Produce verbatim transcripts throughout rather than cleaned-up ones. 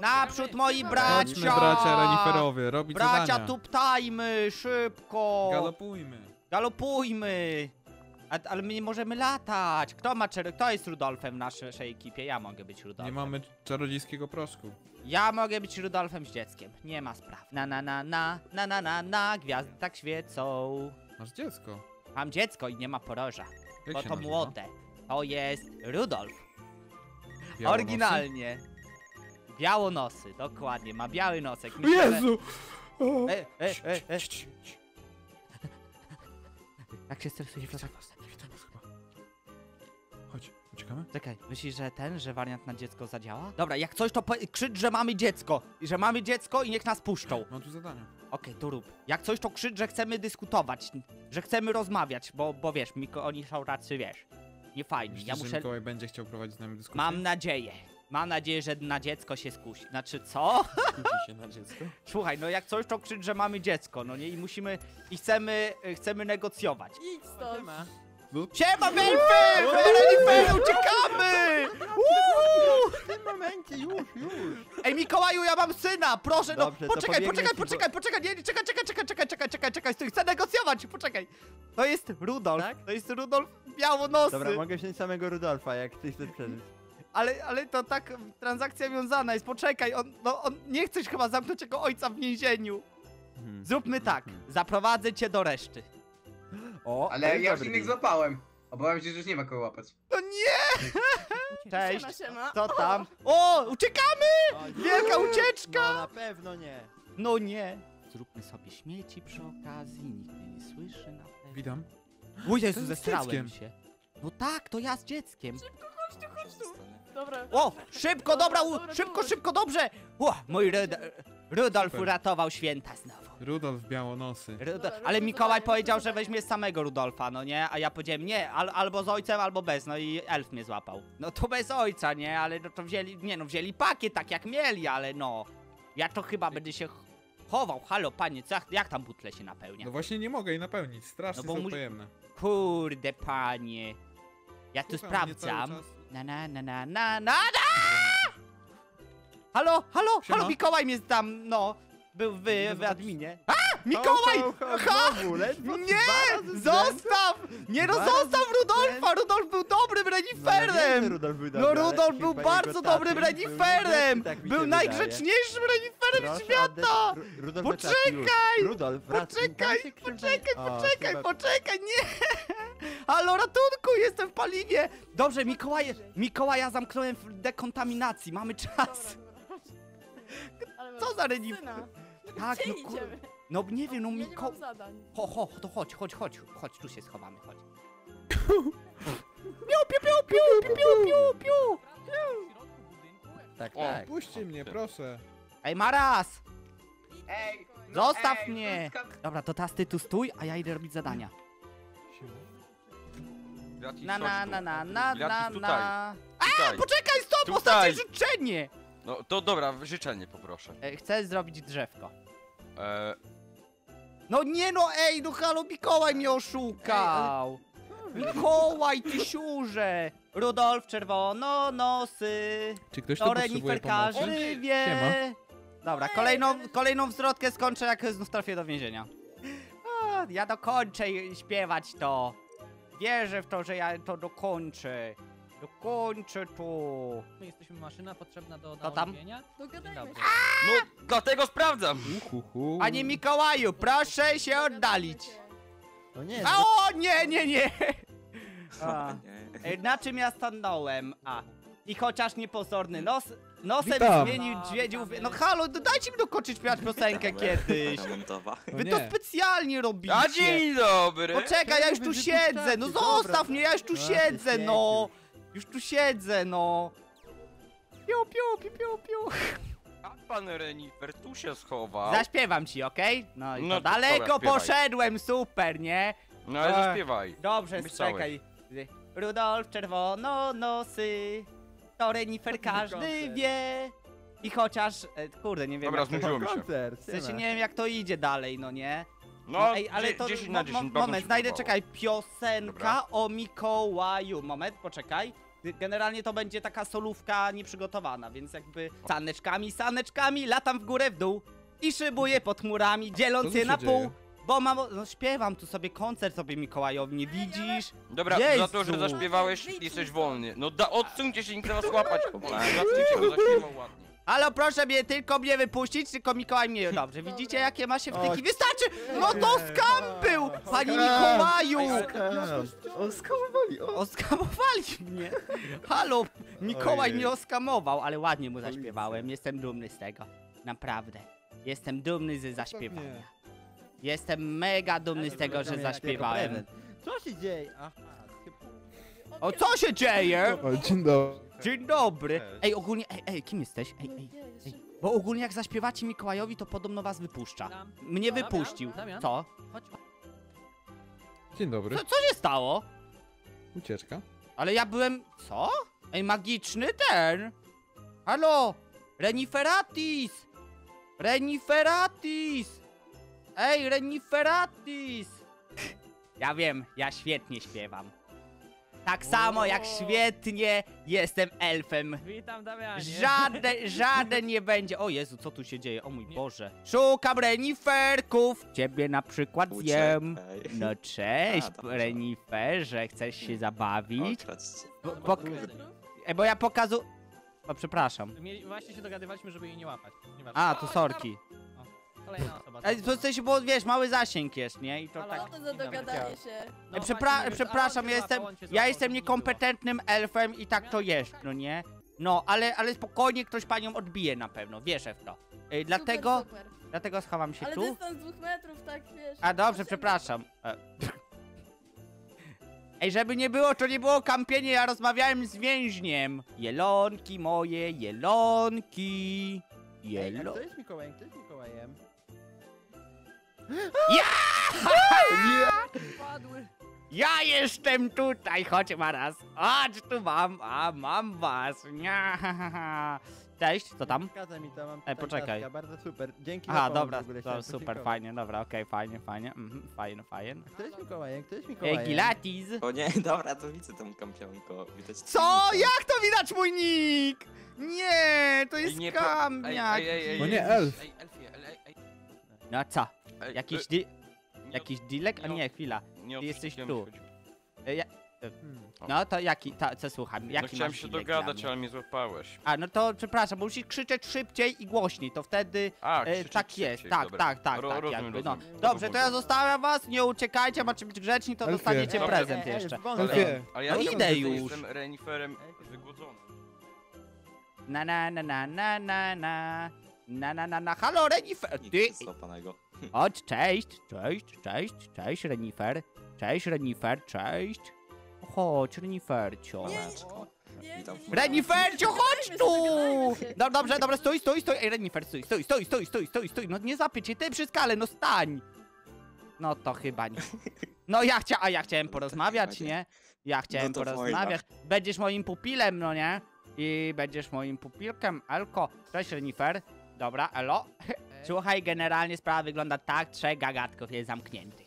Naprzód moi bracia! Chodźmy, bracia reniferowie, robić bracia, zadania. Tuptajmy, szybko! Galopujmy! Galopujmy! A, ale my nie możemy latać! Kto ma czero... Kto jest Rudolfem w naszej ekipie? Ja mogę być Rudolfem. Nie mamy czarodziejskiego proszku. Ja mogę być Rudolfem z dzieckiem. Nie ma spraw. Na na na na, na na na na, gwiazdy tak świecą. Masz dziecko. Mam dziecko i nie ma poroża. Jak bo to nazywa? Młode. To jest Rudolf. Białonosy? Oryginalnie. Białonosy, dokładnie. Ma biały nosek. Myślę, Jezu! Że... E, e, e, e. Jak się stresuje, nie widzę was, nie widzę was chyba. Chodź, uciekamy? Czekaj, myślisz, że ten, że wariant na dziecko zadziała? Dobra, jak coś to krzycz, że mamy dziecko. I że mamy dziecko i niech nas puszczą. Mam tu zadania. Okej, okay, to rób. Jak coś to krzycz, że chcemy dyskutować. Że chcemy rozmawiać, bo, bo wiesz, Miko, oni są racy, wiesz. Nie fajnie. Myślisz, ja muszę... że Mikołaj będzie chciał prowadzić z nami dyskusję? Mam nadzieję. Mam nadzieję, że na dziecko się skusi. Znaczy, co? Skusi się na dziecko? Słuchaj, no jak coś, to krzycz, że mamy dziecko, no nie? I musimy... I chcemy... Chcemy negocjować. Idź stąd. Siema, Belfy! Belfy, uciekamy! W tym momencie już, już. Ej, Mikołaju, ja mam syna! Proszę, no... Poczekaj, poczekaj, poczekaj, poczekaj! Nie, czekaj, czekaj, czekaj, czekaj, czekaj, czekaj, czekaj, stój, chcę negocjować, poczekaj! To jest Rudolf, to jest Rudolf Białonosy. Dobra, mogę wziąć samego Rudolfa, jak chcesz to przeżyć. Ale, ale to tak transakcja wiązana jest, poczekaj, on, no, on nie chcesz chyba zamknąć jego ojca w więzieniu. Hmm. Zróbmy tak, zaprowadzę cię do reszty. O, ale ja już innych złapałem. Obawiam się, że już nie ma kogo łapać. No nie! Cześć, co tam? O, uciekamy! Wielka ucieczka! No na pewno nie. No nie. Zróbmy sobie śmieci przy okazji, nikt mnie nie słyszy na pewno. Witam. Uj, Jezu, zestrałem się. No tak, to ja z dzieckiem. Szybko, chodź tu, chodź tu. Dobra, dobra. O! Szybko, dobra, dobra, dobra szybko, dobra. Szybko, dobrze! O, mój Rudo Rudolf super. Uratował święta znowu. Rudolf Białonosy. Rudo ale Mikołaj powiedział, że weźmie samego Rudolfa, no nie? A ja powiedziałem, nie, al albo z ojcem, albo bez, no i elf mnie złapał. No to bez ojca, nie? Ale no to wzięli, nie no, wzięli pakiet tak jak mieli, ale no. Ja to chyba będę się chował. Halo, panie, co, jak tam butle się napełnia? No właśnie nie mogę jej napełnić, strasznie no są pojemne. Kurde, panie. Ja tu słucham, sprawdzam. Na na na na na na halo, halo, siema. Halo, Mikołaj mnie tam, no, był w, w adminie. A! Mikołaj! Ho, ho, ho, ha! Znowu, nie! Zostaw! Nie no, zostaw Rudolfa! Rudolf był dobrym reniferem! No Rudolf był bardzo dobrym reniferem! Był najgrzeczniejszym reniferem świata! Poczekaj! Poczekaj, poczekaj, poczekaj, poczekaj, nie! Halo, ratunku, jestem w paliwie! Dobrze, Mikołaj, Mikołaja zamknąłem w dekontaminacji, mamy czas. Co za renifer? Tak, no kur... No nie wiem, no ja Miko... Ho, ho, to chodź, chodź, chodź, chodź, tu się schowamy, chodź. Piu, piu, piu, piu, piu, piu, piu. Tak, tak. Puśćcie mnie, proszę. Ej, Maras! Ej, no, zostaw ej, mnie! Dobra, to teraz ty tu stój, a ja idę robić zadania. Na, na, na, na, na, na, na... A, poczekaj, stop, ostatnie życzenie! No, to dobra, życzenie poproszę. E, chcę zrobić drzewko. E... No nie no, ej, no halo, Mikołaj mnie oszukał! Ej, ale... Mikołaj, ty siurze! Rudolf Czerwononosy! Czy ktoś to renifer każdy wie! Dobra, kolejną, kolejną wzrodkę skończę, jak znów trafię do więzienia. A, ja dokończę śpiewać to. Wierzę w to, że ja to dokończę. Dokończę tu. My jesteśmy maszyna potrzebna do naoliwienia. No dlatego sprawdzam. Panie Mikołaju, proszę się oddalić. No nie. A o nie, nie, nie. A, na czym ja stanąłem? A. I chociaż niepozorny nos, nosem witam. Zmienił dźwiedziów. No halo, dajcie mi dokończyć śpiewać piosenkę kiedyś. Wy to specjalnie robicie. A dzień dobry. Poczekaj, ja już tu siedzę. No zostaw mnie, ja już tu siedzę, no. Już tu siedzę, no! Piu, piu, piu, piu, piu. A pan renifer tu się schował. Zaśpiewam ci, okej? Okay? No, no to daleko dobra, poszedłem, super, nie? No ale zaśpiewaj. Dobrze, czekaj. Rudolf Czerwononosy, to renifer każdy wie. I chociaż, kurde, nie wiem dobra, jak to koncert. W sensie nie wiem jak to idzie dalej, no nie? No, no ej, ale to dziesięć na dziesięć, moment, znajdę, czekaj, piosenka dobra. O Mikołaju. Moment, poczekaj. Generalnie to będzie taka solówka nieprzygotowana, więc jakby saneczkami, saneczkami latam w górę, w dół i szybuję pod murami, dzieląc je na pół. Bo mam, no śpiewam tu sobie koncert sobie Mikołajowi, nie widzisz? Dobra, Jezu. Za to, że zaśpiewałeś, jesteś wolny. No da, odsuńcie się, nikt na was łapać. Ale proszę mnie, tylko mnie wypuścić, tylko Mikołaj mnie... Dobrze, widzicie jakie ma się wtyki? Wystarczy! No to skam był! Panie Mikołaju! Oskamowali, oskamowali mnie! Halo, Mikołaj mnie oskamował, ale ładnie mu zaśpiewałem. Jestem dumny z tego, naprawdę. Jestem dumny ze zaśpiewania. Jestem mega dumny z tego, że zaśpiewałem. Co się dzieje? O, co się dzieje? Dzień dobry. Dzień dobry. Ej, ogólnie, ej, ej, kim jesteś? Ej, ej, ej. Bo ogólnie jak zaśpiewacie Mikołajowi, to podobno was wypuszcza. Mnie wypuścił. Co? Dzień dobry. Co, co się stało? Ucieczka. Ale ja byłem... Co? Ej, magiczny ten. Halo? Reniferatis! Reniferatis! Ej, Reniferatis! Ja wiem, ja świetnie śpiewam. Tak samo jak świetnie jestem elfem. Witam, Damianie. Żaden, żaden nie będzie. O Jezu, co tu się dzieje? O mój Boże. Szukam reniferków. Ciebie na przykład zjem. No cześć, reniferze. Chcesz się zabawić? Bo, bo, bo ja pokazu... O, przepraszam. Właśnie się dogadywaliśmy, żeby jej nie łapać. A, to sorki. Kolejna osoba. Ale to jesteś, bo wiesz, mały zasięg jest, nie? I to ale tak... to za dogadanie się. No, Przepra no, przepraszam, ja jestem, ja jestem niekompetentnym elfem i tak to jest, no nie? No, ale, ale spokojnie ktoś panią odbije na pewno, wierzę w to. Yy, dlatego, super, super. Dlatego schowam się ale tu. Ale dystans dwóch metrów, tak wiesz. A dobrze, przepraszam. Ej, żeby nie było, to nie było kampienie, ja rozmawiałem z więźniem. Jelonki moje, jelonki. Jelo... Ej, a jest Mikołajem? Kto jest Mikołajem? Ja! Ja jestem tutaj, chodź Maras. Chodź tu mam, a mam was. Cześć, co tam? Ej, poczekaj. Bardzo super, dzięki. A, dobra, to super, fajnie, dobra, okej, fajnie, fajnie, fajnie, fajnie. Kto jest Mikołajem? Kto jest Mikołajem? Gilatis. O nie, dobra, to widzę tą kampionko. Co? Jak to widać mój nick? Nie, to jest kampiak. No nie, elf. No co? Jakiś di... Jakiś dilek? A nie, chwila. Ty jesteś tu. Ja... No to jaki... Ta, co słucham? Jaki no chciałem się dogadać, ale mnie złapałeś. A no to przepraszam, bo musisz krzyczeć szybciej i głośniej, to wtedy... A, e, tak jest, szybciej, tak, dobra. tak, tak, Ro, tak, rozumiem, jakby, no. Rozumiem. Dobrze, to ja zostawiam was, nie uciekajcie, macie być grzeczni, to Elfie. Dostaniecie Dobrze. prezent Elfie. jeszcze. Elfie. Elfie. Ale ja no ja idę już. Jestem reniferem wygłodzonym. Na na na na na na na... Na, na, na, na, halo, Renifer! Ty! Chodź, cześć, cześć, cześć, cześć, Renifer. Cześć, Renifer, cześć. Chodź, Renifercio. Renifercio, chodź tu! No, dobrze, dobra, stój, stój, stój. Ej, Renifer, stój, stój, stój, stój, stój, stój, stój. No nie zapytaj, ty przy skale, no stań! No to chyba nie. No ja chciałem, a ja chciałem porozmawiać, nie? Ja chciałem porozmawiać. Będziesz moim pupilem, no nie? I będziesz moim pupilkiem, Elko. Cześć, Renifer. Dobra, elo. Słuchaj, generalnie sprawa wygląda tak, trzech gagatków jest zamkniętych.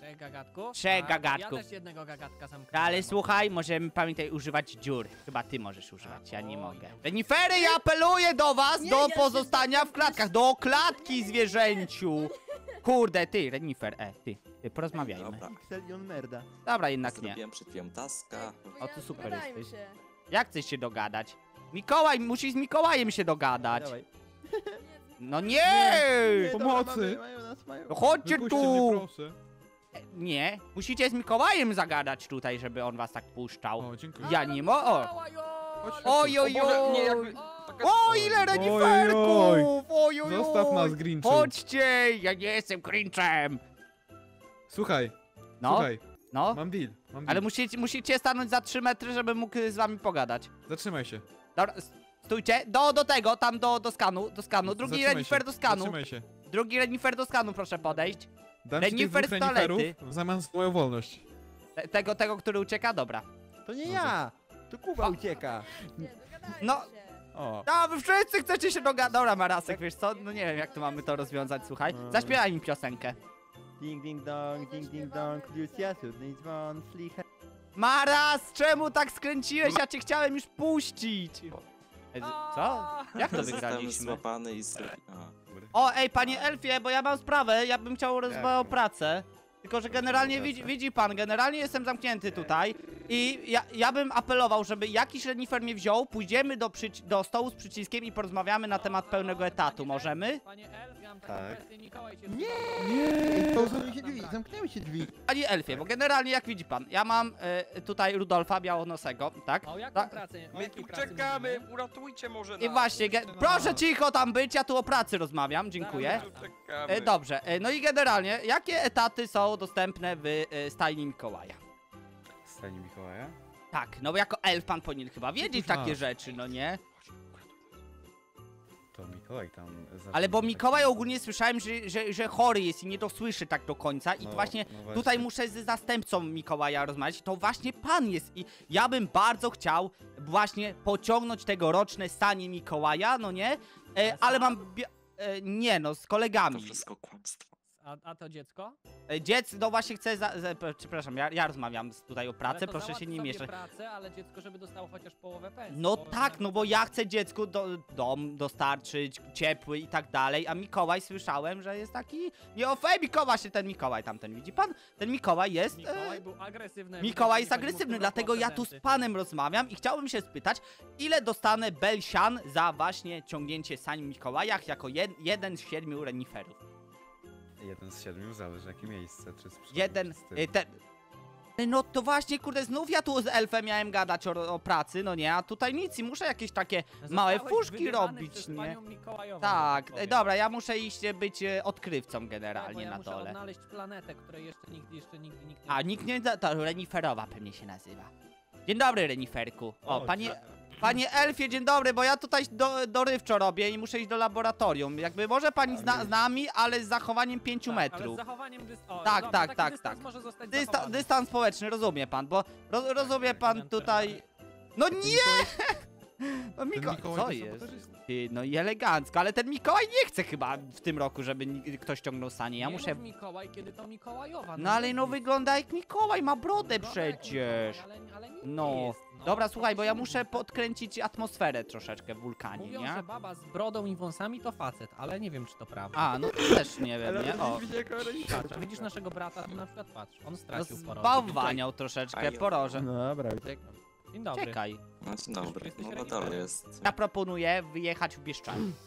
Trzech gagatków? Trzech gagatków. Ja też jednego gagatka zamknąłem. Ale słuchaj, możemy, pamiętaj, używać dziur. Chyba ty możesz używać, ja nie mogę. Renifery, ja apeluję do was, nie, do ja pozostania w klatkach, do klatki zwierzęciu. Kurde, ty, Renifer, e, ty, ty porozmawiajmy. Dobra, Dobra jednak Zrobiłem nie. Zrobiłem przed chwilą taska. O, to super jesteś. Się. Jak chcesz się dogadać? Mikołaj, musisz z Mikołajem się dogadać. Dawaj. No nie! nie, nie Pomocy! No chodźcie tu! Mnie, nie, musicie z Mikołajem zagadać tutaj, żeby on was tak puszczał. O, dziękuję. Ja nie mogę. O. Ojojoj! O, ile reniferków! Ojojoj! Zostaw nas, Grinchem. Chodźcie! Ja nie jestem Grinchem! Słuchaj, no. słuchaj. No. Mam deal. Mam deal. Ale musicie, musicie stanąć za trzy metry, żeby mógł z wami pogadać. Zatrzymaj się. Dobra. Stójcie, do, do tego, tam do, do skanu, do skanu, drugi renifer do skanu, się. drugi renifer do skanu, proszę podejść. Dam renifer z toalety. W zamian za moją wolność. Te, tego, tego, który ucieka, dobra. To nie ja, to Kuba o. ucieka. Nie, no, o. no, wy wszyscy chcecie się dogadać. Dobra, Marasek, wiesz co, no nie wiem jak to mamy to rozwiązać, słuchaj. Zaśpiewaj mi piosenkę. Ding, ding, dong, ding, ding, dong, Lucia, cudny dzwon, slicha. Maras, czemu tak skręciłeś? Ja cię chciałem już puścić. Co? Jak to wygraliśmy? O, ej, panie Elfie, bo ja mam sprawę, ja bym chciał rozmawiać o pracę. Tylko że generalnie widzi, widzi pan, generalnie jestem zamknięty tutaj i ja, ja bym apelował, żeby jakiś renifer mnie wziął, pójdziemy do, przy, do stołu z przyciskiem i porozmawiamy na temat pełnego etatu, możemy? Panie Elf, ja mam taką kwestię, Mikołaj się... Nie! Nie! Zamknęły się drzwi, zamknęły się drzwi. Panie Elfie, bo generalnie jak widzi pan, ja mam y, tutaj Rudolfa Białonosego, tak? O jaką pracę? O my tu czekamy, mówimy? Uratujcie może nas. I właśnie, proszę cicho tam być, ja tu o pracy rozmawiam, dziękuję. Y, dobrze, y, no i generalnie, jakie etaty są dostępne w y, stajni Mikołaja. Stajni Mikołaja? Tak, no bo jako elf pan powinien chyba wiedzieć takie rzeczy, no nie? To Mikołaj tam... Ale bo Mikołaj tak... ogólnie słyszałem, że, że, że chory jest i nie to słyszy tak do końca i no, właśnie, no właśnie tutaj muszę z zastępcą Mikołaja rozmawiać, to właśnie pan jest i ja bym bardzo chciał właśnie pociągnąć tegoroczne stanie Mikołaja, no nie? E, ale mam... E, nie no, z kolegami. To wszystko kłamstwo. A, a to dziecko? Dziecko, no właśnie chcę, za, za, przepraszam, ja, ja rozmawiam tutaj o pracy, proszę się nie mieszać. Pracę, ale dziecko, żeby dostało chociaż połowę pensji. No tak, no bo ja chcę dziecku do, dom dostarczyć, ciepły i tak dalej, a Mikołaj słyszałem, że jest taki... Nie ofej, Mikołaj się ten Mikołaj tamten, widzi pan? Ten Mikołaj jest... Mikołaj był agresywny. Mikołaj jest agresywny, dlatego ja tu z panem rozmawiam i chciałbym się spytać, ile dostanę belsian za właśnie ciągnięcie sań w Mikołajach jako jed, jeden z siedmiu reniferów. Jeden z siedmiu, zależy jakie miejsce, czy z Jeden, z ten... No to właśnie, kurde, znów ja tu z elfem miałem gadać o, o pracy, no nie, a tutaj nic i muszę jakieś takie Zostałeś małe fuszki robić, nie? Tak, dobra, ja muszę iść być odkrywcą generalnie ja na dole. Muszę odnaleźć planetę, której jeszcze nigdy, jeszcze nigdy, nigdy, nigdy... A, nikt nie, to reniferowa pewnie się nazywa. Dzień dobry, reniferku. O, o panie... Dziadne. Panie Elfie, dzień dobry, bo ja tutaj do, dorywczo robię i muszę iść do laboratorium. Jakby może pani z, na, z nami, ale z zachowaniem pięciu tak, metrów. Ale z zachowaniem dys o, tak, dobra, tak, tak, dystans tak. Może zostać Dysta dystans społeczny, rozumie pan, bo roz rozumie pan tutaj. No nie! No Miko Mikołaj co jest? Ty, no i elegancko, ale ten Mikołaj nie chce chyba w tym roku, żeby ktoś ciągnął sanie. Ja nie muszę. Mikołaj, kiedy to Mikołajowa. No, no ale no wygląda jak Mikołaj, ma brodę no, przecież. Ale, ale nie no. Jest. No, dobra, słuchaj, bo ja muszę podkręcić atmosferę troszeczkę w wulkanie, mówią, nie? Że baba z brodą i wąsami to facet, ale nie wiem, czy to prawda. A, no też nie wiem, nie? O. Patrz, widzisz naszego brata, tu na przykład patrz, on stracił no, poroże. Bałwaniał troszeczkę poroże. Dobra. Dzień dobry. Czekaj. Dzień dobry, no to jest. Ja proponuję wyjechać w Bieszczady.